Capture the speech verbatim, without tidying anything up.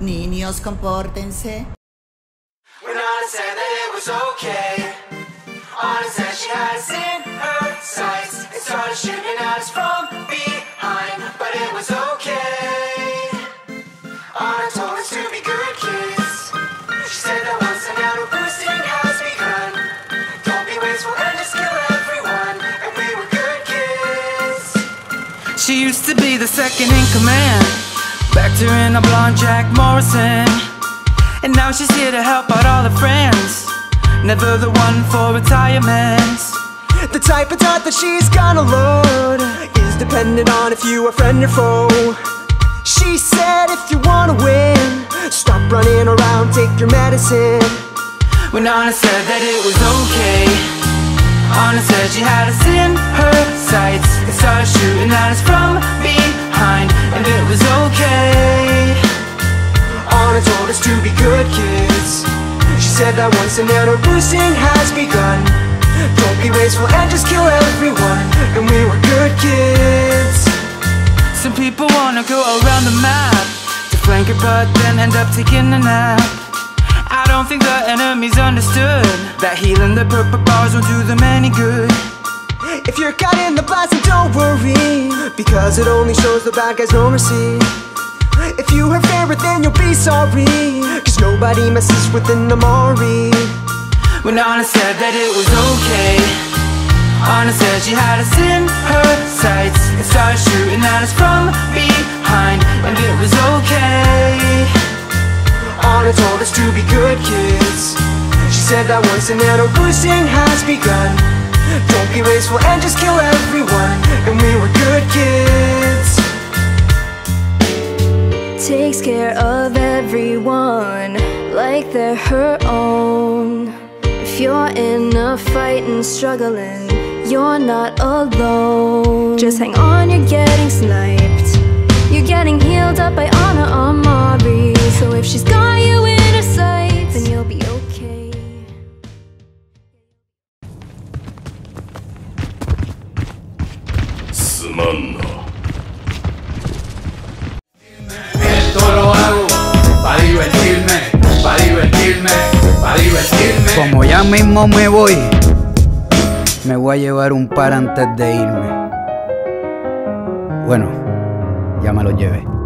Niños, compórtense. When Ana said that it was okay, Ana said she had us in her sights. It started shooting at us from behind, but it was okay. Ana told us to be good kids. She said that once and now we're boosting out. She used to be the second in command, backed her in a blonde Jack Morrison. And now she's here to help out all her friends, never the one for retirement. The type of thought that she's gonna load is dependent on if you are friend or foe. She said if you wanna win, stop running around, take your medicine. When Ana said that it was okay, Ana said she had us in her sights. It started shooting at us from behind, and it was okay. Ana told us to be good kids. She said that once and now the boosting has begun. Don't be wasteful and just kill everyone, and we were good kids. Some people wanna go around the map to flank it but then end up taking a nap. I don't think the enemy's understood that healing the purple bars won't do them any good. If you're caught in the blast, don't worry, because it only shows the bad guys no mercy. If you are fairer, then you'll be sorry, cause nobody messes with an Amari. When Ana said that it was okay, Ana said she had us in her sights. It started shooting at us from behind, and it was okay. Ana told us to be good kids. She said that once and now the boosting has begun. Don't be wasteful and just kill everyone, and we were good kids. Takes care of everyone like they're her own. If you're in a fight and struggling, you're not alone. Just hang on, you're getting sniped. You're getting healed up by Ana Amari. So if she's got you in her sights, then you'll be okay. Sumanna. Esto lo hago para divertirme, para divertirme, para divertirme. Como ya mismo me voy, me voy a llevar un par antes de irme. Bueno, ya me lo llevé.